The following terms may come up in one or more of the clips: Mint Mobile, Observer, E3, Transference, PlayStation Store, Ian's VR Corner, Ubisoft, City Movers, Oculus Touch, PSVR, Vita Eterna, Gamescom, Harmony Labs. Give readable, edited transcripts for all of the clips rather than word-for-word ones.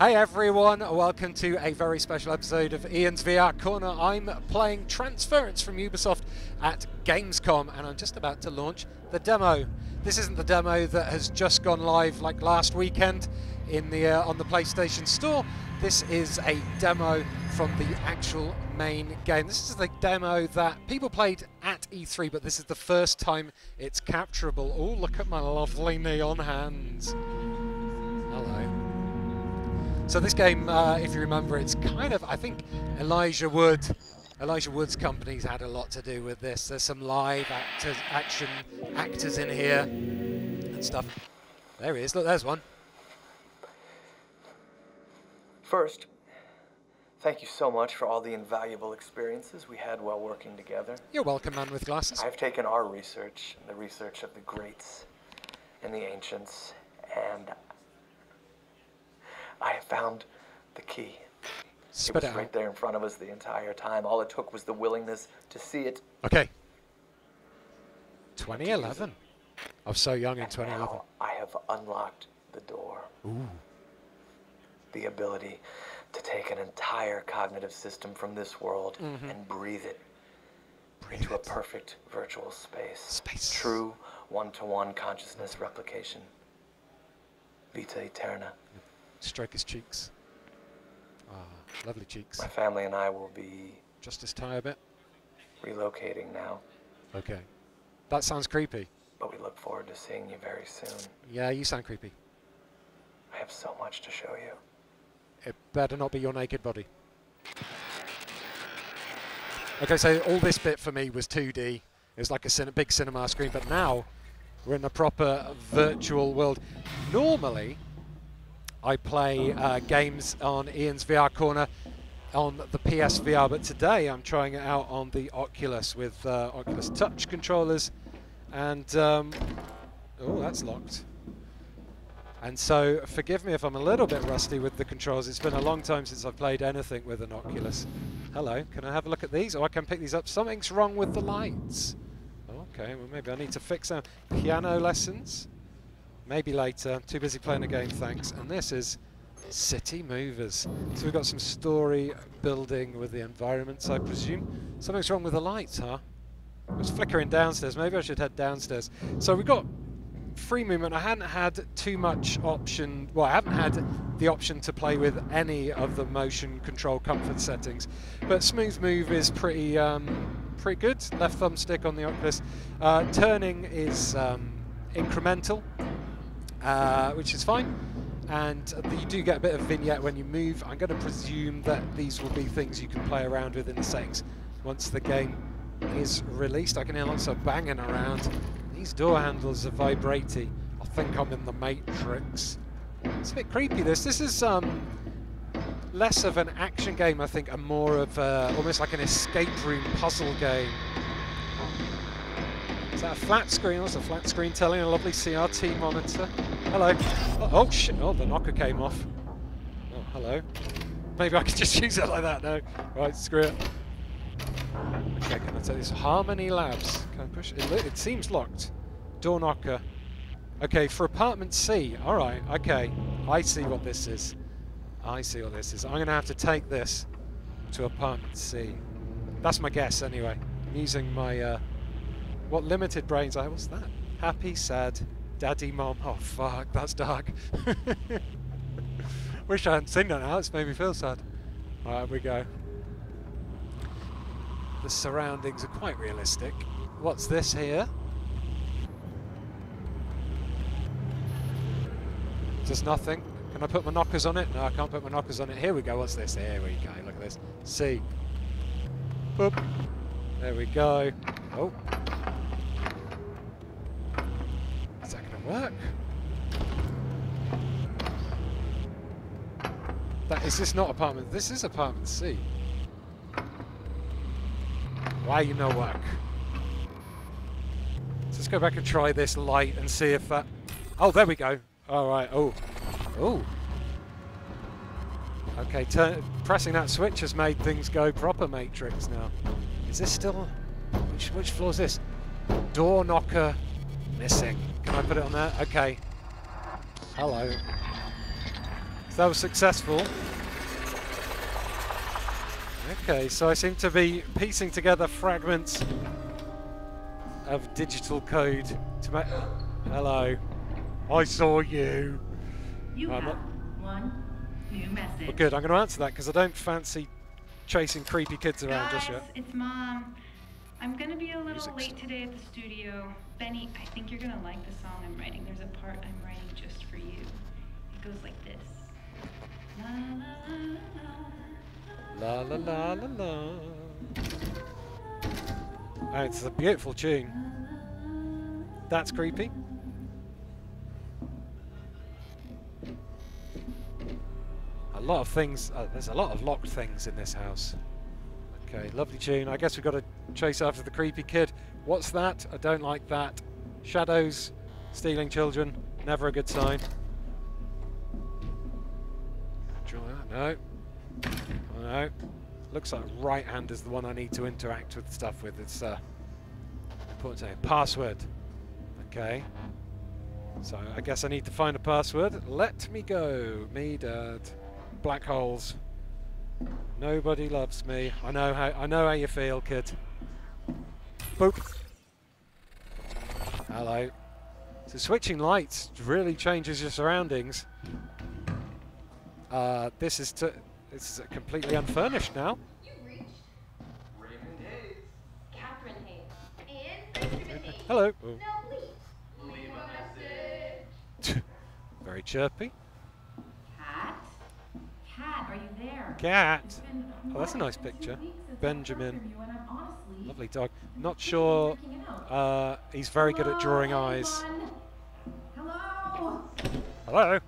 Hey everyone, welcome to a very special episode of Ian's VR Corner. I'm playing Transference from Ubisoft at Gamescom, and I'm just about to launch the demo. This isn't the demo that has just gone live like last weekend in the on the PlayStation Store. This is a demo from the actual main game. This is the demo that people played at E3, but this is the first time it's capturable. Oh, look at my lovely neon hands. Hello. So this game, if you remember, it's kind of, I think, Elijah Wood's company's had a lot to do with this. There's some live actors in here and stuff. There he is. Look, there's one. First, thank you so much for all the invaluable experiences we had while working together. You're welcome, man with glasses. I've taken our research, the research of the greats and the ancients, and I have found the key. It was right there in front of us the entire time. All it took was the willingness to see it. Okay. 2011. I was so young in 2011. Now I have unlocked the door. Ooh. The ability to take an entire cognitive system from this world and breathe into it. A perfect virtual space. True one-to-one consciousness replication. Vita Eterna. Stroke his cheeks. Ah, lovely cheeks. My family and I will be... Justice tie a bit. Relocating now. Okay. That sounds creepy. But we look forward to seeing you very soon. Yeah, you sound creepy. I have so much to show you. It better not be your naked body. Okay, so all this bit for me was 2D. It was like a big cinema screen, but now we're in a proper virtual world. Normally, I play games on Ian's VR Corner on the PSVR, but today I'm trying it out on the Oculus with Oculus Touch controllers, and oh, that's locked. And so, forgive me if I'm a little bit rusty with the controls. It's been a long time since I've played anything with an Oculus. Hello, can I have a look at these? Oh, I can pick these up. Something's wrong with the lights. Okay, well maybe I need to fix them. Piano lessons. Maybe later. Too busy playing a game, thanks. And this is City Movers. So we've got some story building with the environments, I presume. Something's wrong with the lights, huh? It was flickering downstairs. Maybe I should head downstairs. So we've got free movement. I hadn't had too much option. Well, I haven't had the option to play with any of the motion control comfort settings. But smooth move is pretty, pretty good. Left thumbstick on the Oculus. Turning is incremental. Which is fine, and you do get a bit of vignette when you move. I'm going to presume that these will be things you can play around with in the settings once the game is released. I can hear lots of banging around. These door handles are vibrating. I think I'm in the Matrix. It's a bit creepy, this. This is less of an action game, I think, and more of almost like an escape room puzzle game. Is that a flat screen? That's a flat screen telling a lovely CRT monitor. Hello. Oh, shit. Oh, the knocker came off. Oh, hello. Maybe I could just use it like that now. Right, screw it. Okay, can I take this? Harmony Labs. Can I push it? It seems locked. Door knocker. Okay, for apartment C. All right, okay. I see what this is. I see what this is. I'm going to have to take this to apartment C. That's my guess, anyway. I'm using my... what limited brains I have. What's that? Happy, sad, daddy, mom. Oh, fuck, that's dark. Wish I hadn't seen that now. It's made me feel sad. All right, here we go. The surroundings are quite realistic. What's this here? There's nothing. Can I put my knockers on it? No, I can't put my knockers on it. Here we go. What's this? Here we go. Look at this. C. Boop. There we go. Oh. Is that going to work? Is this not apartment? This is apartment C. Why you no work? Let's go back and try this light and see if that... Oh, there we go. All right. Oh. Oh. Okay, pressing that switch has made things go proper Matrix now. Is this still... Which floor is this? Door knocker missing. Can I put it on there? Okay. Hello. Is that was successful. Okay, so I seem to be piecing together fragments of digital code to make... Hello. I saw you. You have one new message. Well, good. I'm going to answer that because I don't fancy chasing creepy kids around just yet. It's Mom. I'm going to be a little late today at the studio. Benny, I think you're going to like the song I'm writing. There's a part I'm writing just for you. It goes like this. La la la la la. La, la, la, la, la. Oh, it's a beautiful tune. That's creepy. A lot of things, there's a lot of locked things in this house. Okay, lovely tune. I guess we've got to chase after the creepy kid. What's that? I don't like that. Shadows, stealing children, never a good sign. No. Oh, no. Looks like right hand is the one I need to interact with stuff with. It's important. Password. Okay. So I guess I need to find a password. Let me go. Me, Dad. Black holes. Nobody loves me. I know how you feel, kid. Boop. Hello. So switching lights really changes your surroundings. This is it's completely unfurnished now. You reached Raymond Hayes, Catherine Hayes, and Benjamin Hayes. Hello. Oh. No, please. Leave a message. Very chirpy. Cat, are you there? Cat. Oh, that's a nice picture. Benjamin. Lovely dog. Not sure. He's very good at drawing eyes. Hello. Hello.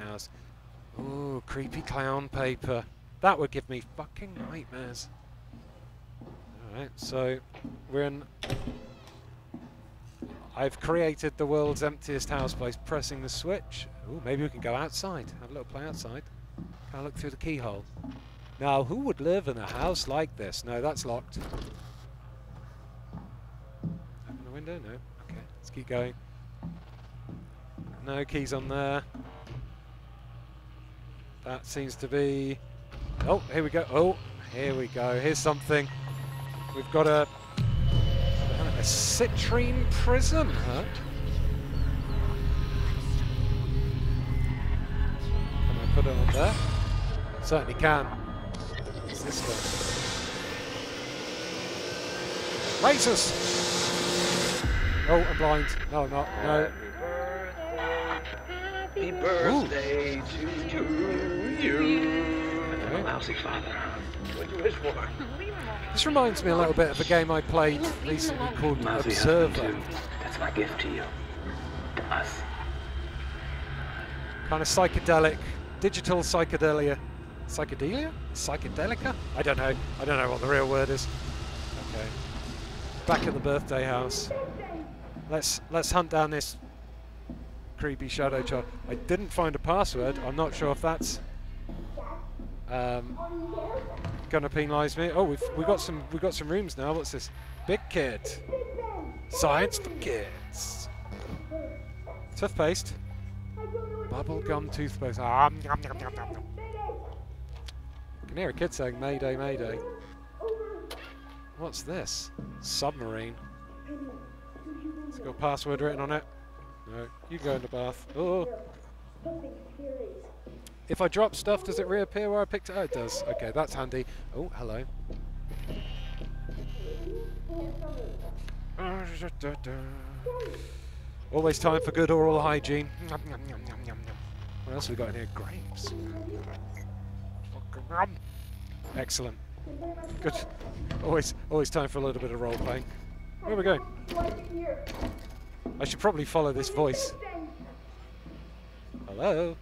House. Ooh, creepy clown paper. That would give me fucking nightmares. Alright, so we're in... I've created the world's emptiest house by pressing the switch. Ooh, maybe we can go outside. Have a little play outside. Can I look through the keyhole? Now, who would live in a house like this? No, that's locked. Open the window? No. Okay, let's keep going. No keys on there. That seems to be... Oh, here we go. Oh, here we go. Here's something. We've got a citrine prism, huh? Can I put it on there? Certainly can. What's this one? Racist! Oh, I'm blind. No, I'm not. No. Happy birthday to you. A lousy father. What do you wish for? This reminds me a little bit of a game I played recently called Observer. That's my gift to you. To us. Kind of psychedelic, digital psychedelia. Psychedelia? Psychedelica? I don't know what the real word is. Okay. Back at the birthday house. Let's hunt down this creepy shadow child. I didn't find a password. I'm not sure if that's gonna penalise me. Oh, we've got some rooms now. What's this? Big kid. Science for kids. Toothpaste. Bubblegum toothpaste. Ah, nom, nom, nom, nom, nom. I can hear a kid saying Mayday, Mayday. What's this? Submarine. It's got a password written on it. No, you go in the bath. Oh. If I drop stuff, does it reappear where I picked it? Oh, it does. Okay, that's handy. Oh, hello. Always time for good oral hygiene. What else have we got in here? Grapes. Excellent. Good. Always time for a little bit of role playing. Where are we going? I should probably follow this voice. Hello.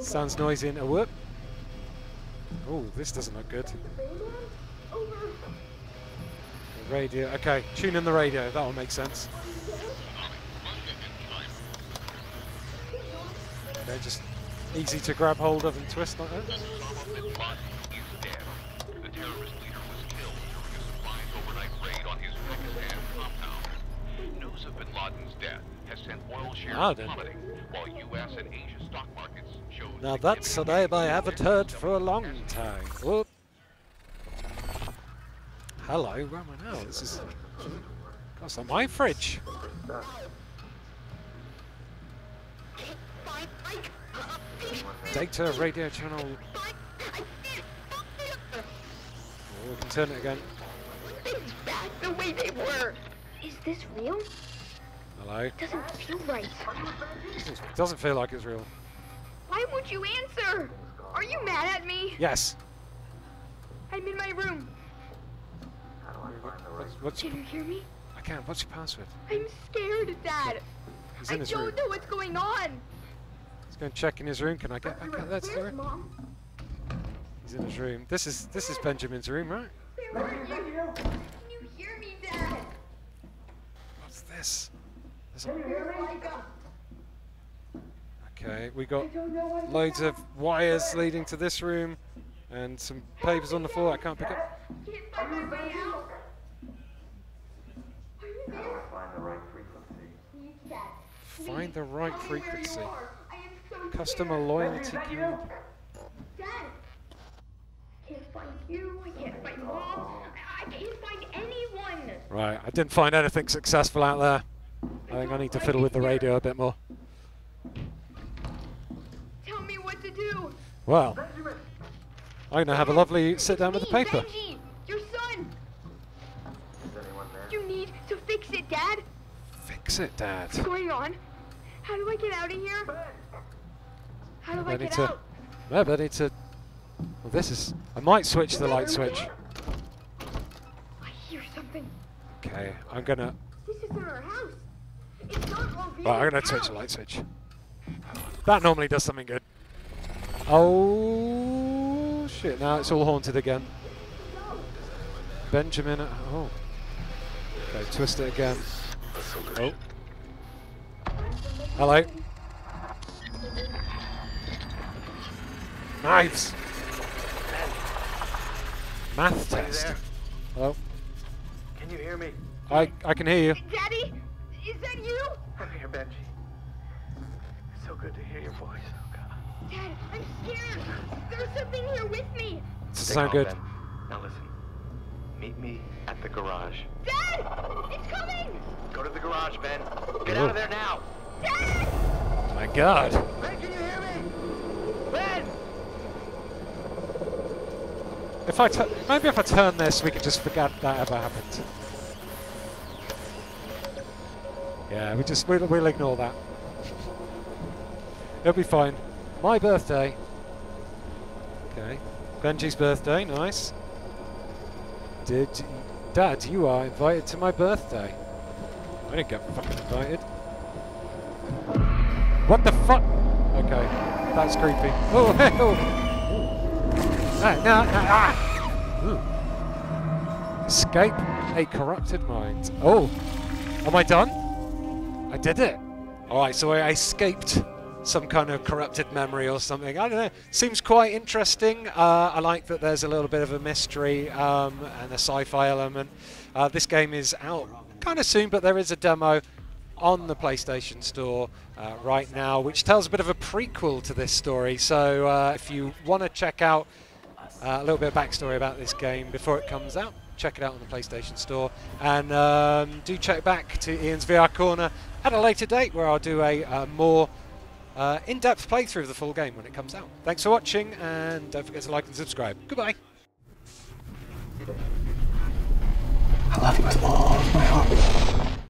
Sounds noisy in a whoop. Oh, this doesn't look good. The radio. Okay, tune in the radio. That'll make sense. They're just easy to grab hold of and twist like that. Now then. Now that's a name I haven't heard for a long time. Whoop. Hello, where am I now? This is... That's on my fridge. Data radio channel. Oh, we can turn it again. Things back the way they were. Is this real? Hello. It doesn't feel right. It doesn't feel like it's real. Why won't you answer? Are you mad at me? Yes. I'm in my room. How do I find the right? Can you hear me? I can. What's your password? I'm scared, Dad. I don't know what's going on. He's going to check in his room. Can I get back out? That's the room. Mom? He's in his room. This is Benjamin's room, right? Where were you? Can you hear me, Dad? What's this? Can you hear me? Okay, we got loads of wires leading to this room, and some papers on the floor I can't pick up. Can't find my way out. How do I find the right frequency? Find the right frequency. Customer loyalty card. Dad, I can't find you. I can't find Mom. I can't find anyone. Right, I didn't find anything successful out there. I think I need to fiddle with the radio a bit more. Tell me what to do. Well, I'm gonna have a lovely sit down with the paper. Benji, your son. Is anyone there? You need to fix it, Dad. Fix it, Dad. What's going on? How do I get out of here? How do I get out? Maybe I need to. Well, this is. I might switch the light switch. I hear something. Okay, I'm gonna. This isn't our house. Right, I'm going to switch the light switch. That normally does something good. Oh, shit. Now it's all haunted again. Benjamin at home. Oh. Okay, twist it again. Oh. Hello. Knives. Math test. Hello. Can you hear me? I can hear you. Daddy? Is that you? I'm here, Benji. It's so good to hear your voice. Oh, God. Dad, I'm scared. There's something here with me. This is not good. Ben. Now listen. Meet me at the garage. Dad! It's coming! Go to the garage, Ben. Get out of there now. Dad! Oh, my God. Ben, can you hear me? Ben! Maybe if I turn this, we could just forget that ever happened. Yeah, we'll ignore that. It'll be fine. My birthday. Okay. Benji's birthday, nice. Dad, you are invited to my birthday. I didn't get fucking invited. What the fuck? Okay, that's creepy. Oh, hey, oh. Ah. Escape a corrupted mind. Oh, am I done? I did it. Alright, so I escaped some kind of corrupted memory or something. I don't know. Seems quite interesting. I like that there's a little bit of a mystery and a sci-fi element. This game is out kind of soon, but there is a demo on the PlayStation Store right now, which tells a bit of a prequel to this story. So if you want to check out a little bit of backstory about this game before it comes out, check it out on the PlayStation Store, and do check back to Ian's VR Corner at a later date where I'll do a more in-depth playthrough of the full game when it comes out. Thanks for watching, and don't forget to like and subscribe. Goodbye. I love you with all